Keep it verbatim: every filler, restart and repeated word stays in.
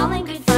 calling good.